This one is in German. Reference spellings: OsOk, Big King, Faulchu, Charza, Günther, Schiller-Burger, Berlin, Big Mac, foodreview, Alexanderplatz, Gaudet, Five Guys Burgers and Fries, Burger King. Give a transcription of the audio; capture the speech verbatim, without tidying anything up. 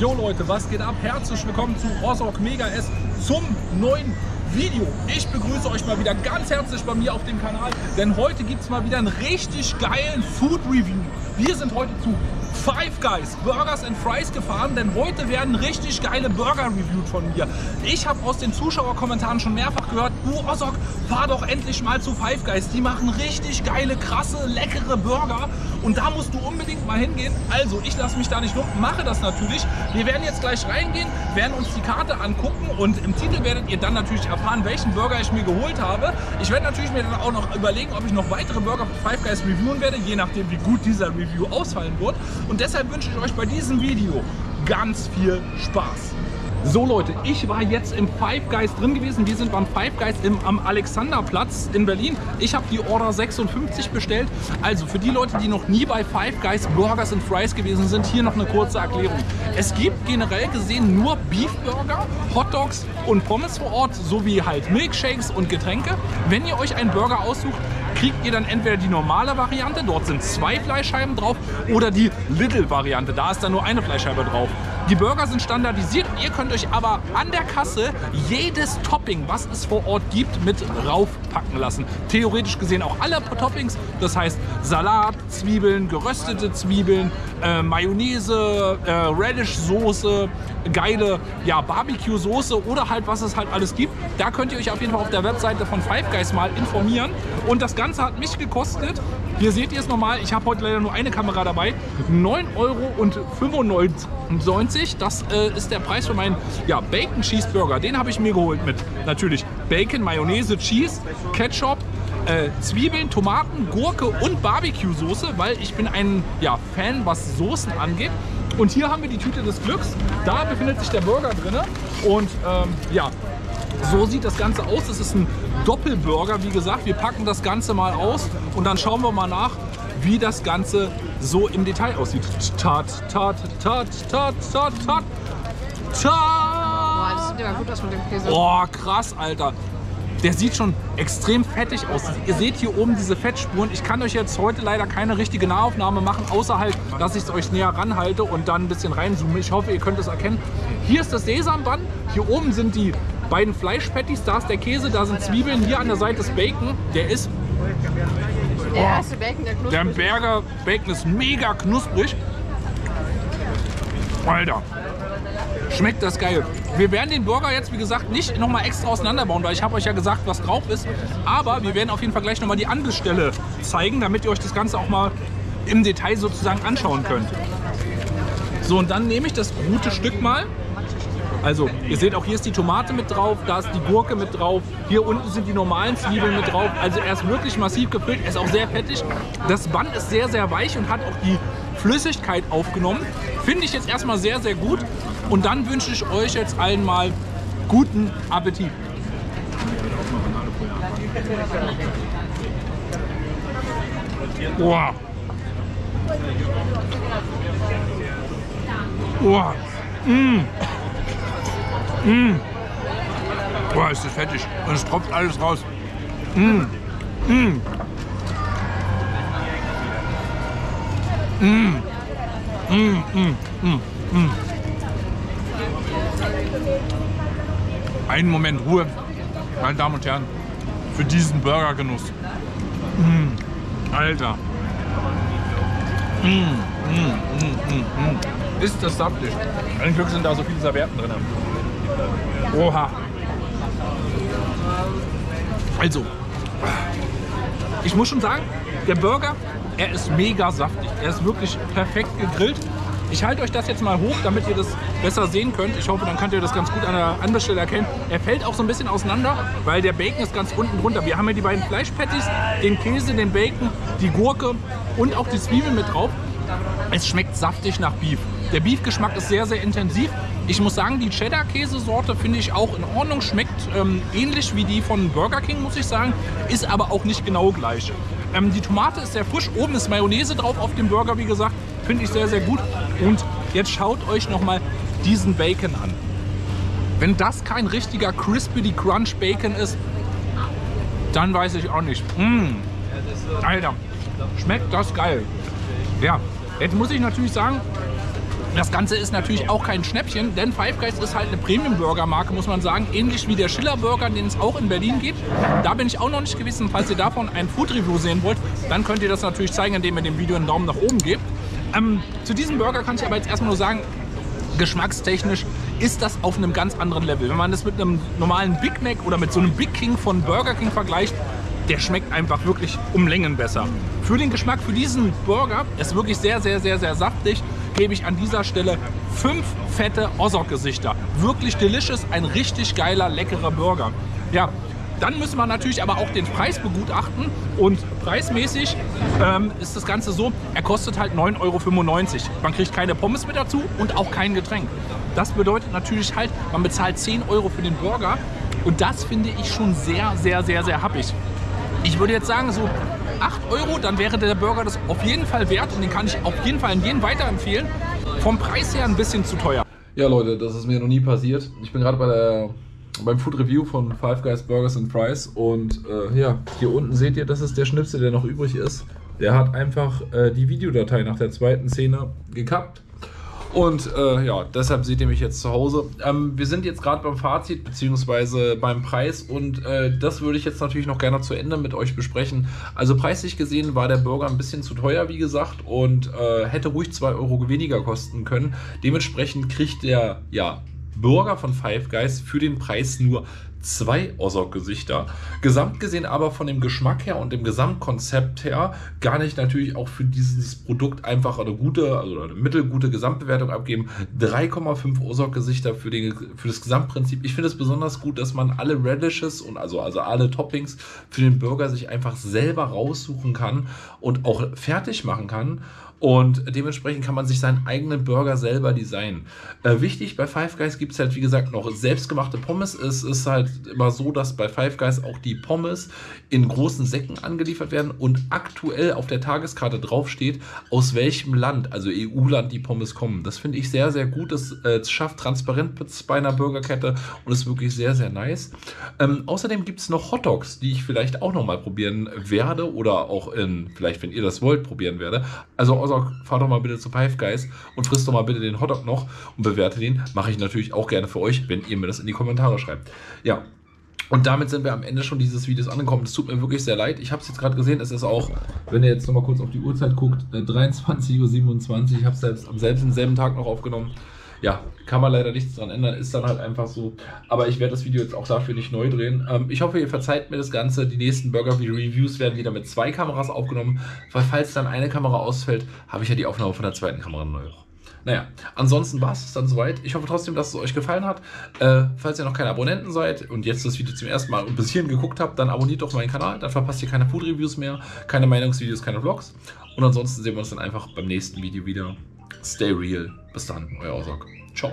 Jo Leute, was geht ab? Herzlich willkommen zu OsOk Mega S zum neuen Video. Ich begrüße euch mal wieder ganz herzlich bei mir auf dem Kanal, denn heute gibt es mal wieder einen richtig geilen Food Review. Wir sind heute zu Five Guys Burgers and Fries gefahren, denn heute werden richtig geile Burger reviewed von mir. Ich habe aus den Zuschauerkommentaren schon mehrfach gehört, oh Osok, fahr doch endlich mal zu Five Guys. Die machen richtig geile, krasse, leckere Burger und da musst du unbedingt mal hingehen. Also ich lasse mich da nicht lumpen, mache das natürlich. Wir werden jetzt gleich reingehen, werden uns die Karte angucken und im Titel werdet ihr dann natürlich erfahren, welchen Burger ich mir geholt habe. Ich werde natürlich mir dann auch noch überlegen, ob ich noch weitere Burger von Five Guys reviewen werde, je nachdem wie gut dieser Review ausfallen wird. Und deshalb wünsche ich euch bei diesem Video ganz viel Spaß. So Leute, ich war jetzt im Five Guys drin gewesen. Wir sind beim Five Guys im, am Alexanderplatz in Berlin. Ich habe die Order sechsundfünfzig bestellt. Also für die Leute, die noch nie bei Five Guys Burgers and Fries gewesen sind, hier noch eine kurze Erklärung. Es gibt generell gesehen nur Beefburger, Hotdogs und Pommes vor Ort, sowie halt Milkshakes und Getränke. Wenn ihr euch einen Burger aussucht, kriegt ihr dann entweder die normale Variante, dort sind zwei Fleischscheiben drauf, oder die Little-Variante, da ist dann nur eine Fleischscheibe drauf. Die Burger sind standardisiert, ihr könnt euch aber an der Kasse jedes Topping, was es vor Ort gibt, mit raufpacken lassen. Theoretisch gesehen auch alle Toppings, das heißt Salat, Zwiebeln, geröstete Zwiebeln, äh, Mayonnaise, äh, Radish-Soße, geile ja, Barbecue-Soße oder halt was es halt alles gibt. Da könnt ihr euch auf jeden Fall auf der Webseite von Five Guys mal informieren. Und das Ganze hat mich gekostet, hier seht ihr es nochmal, ich habe heute leider nur eine Kamera dabei, neun Euro fünfundneunzig. Das äh, ist der Preis für meinen ja, Bacon Cheeseburger. Den habe ich mir geholt mit natürlich Bacon, Mayonnaise, Cheese, Ketchup, äh, Zwiebeln, Tomaten, Gurke und Barbecue-Soße, weil ich bin ein ja, Fan, was Soßen angeht. Und hier haben wir die Tüte des Glücks. Da befindet sich der Burger drin. Und ähm, ja, so sieht das Ganze aus. Es ist ein Doppelburger, wie gesagt. Wir packen das Ganze mal aus und dann schauen wir mal nach, wie das Ganze so im Detail aussieht. Tat, tat, tat, tat, tat, tat, tat. Das sieht ja gut aus mit dem Käse. Boah, krass, Alter. Der sieht schon extrem fettig aus. Ihr seht hier oben diese Fettspuren. Ich kann euch jetzt heute leider keine richtige Nahaufnahme machen, außer halt, dass ich es euch näher ranhalte und dann ein bisschen reinzoome. Ich hoffe, ihr könnt es erkennen. Hier ist das Sesamband. Hier oben sind die beiden Fleischpatties. Da ist der Käse, da sind Zwiebeln. Hier an der Seite ist Bacon. Der ist... Oh, der erste Bacon, der knusprig. Der Burger Bacon ist mega knusprig. Alter, schmeckt das geil. Wir werden den Burger jetzt, wie gesagt, nicht nochmal extra auseinanderbauen, weil ich habe euch ja gesagt, was drauf ist. Aber wir werden auf jeden Fall gleich nochmal die Anbissstelle zeigen, damit ihr euch das Ganze auch mal im Detail sozusagen anschauen könnt. So, und dann nehme ich das gute Stück mal. Also, ihr seht auch, hier ist die Tomate mit drauf, da ist die Gurke mit drauf, hier unten sind die normalen Zwiebeln mit drauf. Also er ist wirklich massiv gefüllt, er ist auch sehr fettig. Das Band ist sehr, sehr weich und hat auch die Flüssigkeit aufgenommen. Finde ich jetzt erstmal sehr, sehr gut. Und dann wünsche ich euch jetzt allen mal guten Appetit. Wow. Wow. Mmh. Mmh. Boah, ist das fettig. Und es tropft alles raus. Mmh. Mmh. Mmh. Mmh. Mmh. Mmh. Mmh. Einen Moment Ruhe, meine Damen und Herren, für diesen Burgergenuss. Mmh. Alter. Mmh. Mmh. Mmh. Mmh. Mmh. Ist das saftig. Ein Glück sind da so viele Servietten drin. Oha. Also, ich muss schon sagen, der Burger, er ist mega saftig. Er ist wirklich perfekt gegrillt. Ich halte euch das jetzt mal hoch, damit ihr das besser sehen könnt. Ich hoffe, dann könnt ihr das ganz gut an der Anbissstelle erkennen. Er fällt auch so ein bisschen auseinander, weil der Bacon ist ganz unten drunter. Wir haben ja die beiden Fleischpatties, den Käse, den Bacon, die Gurke und auch die Zwiebeln mit drauf. Es schmeckt saftig nach Beef. Der Beefgeschmack ist sehr, sehr intensiv. Ich muss sagen, die Cheddar-Käsesorte finde ich auch in Ordnung. Schmeckt ähm, ähnlich wie die von Burger King, muss ich sagen. Ist aber auch nicht genau gleich. Ähm, die Tomate ist sehr frisch. Oben ist Mayonnaise drauf auf dem Burger, wie gesagt. Finde ich sehr, sehr gut. Und jetzt schaut euch nochmal diesen Bacon an. Wenn das kein richtiger Crispy Crunch Bacon ist, dann weiß ich auch nicht. Mmh. Alter, schmeckt das geil. Ja, jetzt muss ich natürlich sagen, das Ganze ist natürlich auch kein Schnäppchen, denn Five Guys ist halt eine Premium-Burger-Marke, muss man sagen. Ähnlich wie der Schiller-Burger, den es auch in Berlin gibt. Da bin ich auch noch nicht gewesen. Falls ihr davon ein Food-Review sehen wollt, dann könnt ihr das natürlich zeigen, indem ihr dem Video einen Daumen nach oben gebt. Ähm, zu diesem Burger kann ich aber jetzt erstmal nur sagen, geschmackstechnisch ist das auf einem ganz anderen Level. Wenn man das mit einem normalen Big Mac oder mit so einem Big King von Burger King vergleicht, der schmeckt einfach wirklich um Längen besser. Für den Geschmack, für diesen Burger, ist wirklich sehr, sehr, sehr, sehr saftig, gebe ich an dieser Stelle fünf fette OsOk-Gesichter. Wirklich delicious, ein richtig geiler, leckerer Burger. Ja, dann müssen wir natürlich aber auch den Preis begutachten. Und preismäßig ähm, ist das Ganze so, er kostet halt neun Euro fünfundneunzig. Man kriegt keine Pommes mit dazu und auch kein Getränk. Das bedeutet natürlich halt, man bezahlt zehn Euro für den Burger. Und das finde ich schon sehr, sehr, sehr, sehr happig. Ich würde jetzt sagen, so acht Euro, dann wäre der Burger das auf jeden Fall wert und den kann ich auf jeden Fall an jeden weiterempfehlen. Vom Preis her ein bisschen zu teuer. Ja Leute, das ist mir noch nie passiert. Ich bin gerade bei der, beim Food Review von Five Guys Burgers and Fries und äh, ja, hier unten seht ihr, das ist der Schnipsel, der noch übrig ist. Der hat einfach äh, die Videodatei nach der zweiten Szene gekappt. Und äh, ja, deshalb seht ihr mich jetzt zu Hause. Ähm, wir sind jetzt gerade beim Fazit bzw. beim Preis und äh, das würde ich jetzt natürlich noch gerne zu Ende mit euch besprechen. Also preislich gesehen war der Burger ein bisschen zu teuer, wie gesagt, und äh, hätte ruhig zwei Euro weniger kosten können. Dementsprechend kriegt der ja, Burger von Five Guys für den Preis nur zwei OsOk-Gesichter. Gesamt gesehen aber von dem Geschmack her und dem Gesamtkonzept her gar nicht natürlich auch für dieses Produkt einfach eine gute, also eine mittelgute Gesamtbewertung abgeben. drei Komma fünf OsOk-Gesichter für, für das Gesamtprinzip. Ich finde es besonders gut, dass man alle Radishes und also, also alle Toppings für den Burger sich einfach selber raussuchen kann und auch fertig machen kann. Und dementsprechend kann man sich seinen eigenen Burger selber designen. Äh, wichtig, bei Five Guys gibt es halt, wie gesagt, noch selbstgemachte Pommes. Es ist halt immer so, dass bei Five Guys auch die Pommes in großen Säcken angeliefert werden und aktuell auf der Tageskarte draufsteht, aus welchem Land, also E U-Land, die Pommes kommen. Das finde ich sehr, sehr gut. Das äh, schafft Transparenz bei einer Burgerkette und ist wirklich sehr, sehr nice. Ähm, außerdem gibt es noch Hot Dogs, die ich vielleicht auch nochmal probieren werde oder auch in, vielleicht, wenn ihr das wollt, probieren werde. Also fahr doch mal bitte zu Five Guys und frisst doch mal bitte den Hotdog noch und bewerte den. Mache ich natürlich auch gerne für euch, wenn ihr mir das in die Kommentare schreibt. Ja, und damit sind wir am Ende schon dieses Videos angekommen. Es tut mir wirklich sehr leid. Ich habe es jetzt gerade gesehen. Es ist auch, wenn ihr jetzt nochmal kurz auf die Uhrzeit guckt, dreiundzwanzig Uhr siebenundzwanzig. Ich habe es selbst am selben, selben Tag noch aufgenommen. Ja, kann man leider nichts dran ändern, ist dann halt einfach so. Aber ich werde das Video jetzt auch dafür nicht neu drehen. Ähm, ich hoffe, ihr verzeiht mir das Ganze. Die nächsten Burger-Reviews werden wieder mit zwei Kameras aufgenommen, weil falls dann eine Kamera ausfällt, habe ich ja die Aufnahme von der zweiten Kamera neu. Naja, ansonsten war es dann soweit. Ich hoffe trotzdem, dass es euch gefallen hat. Äh, falls ihr noch keine Abonnenten seid und jetzt das Video zum ersten Mal und bis hierhin geguckt habt, dann abonniert doch meinen Kanal. Dann verpasst ihr keine Food-Reviews mehr, keine Meinungsvideos, keine Vlogs. Und ansonsten sehen wir uns dann einfach beim nächsten Video wieder. Stay real. Bis dann, euer OsOk. Ciao.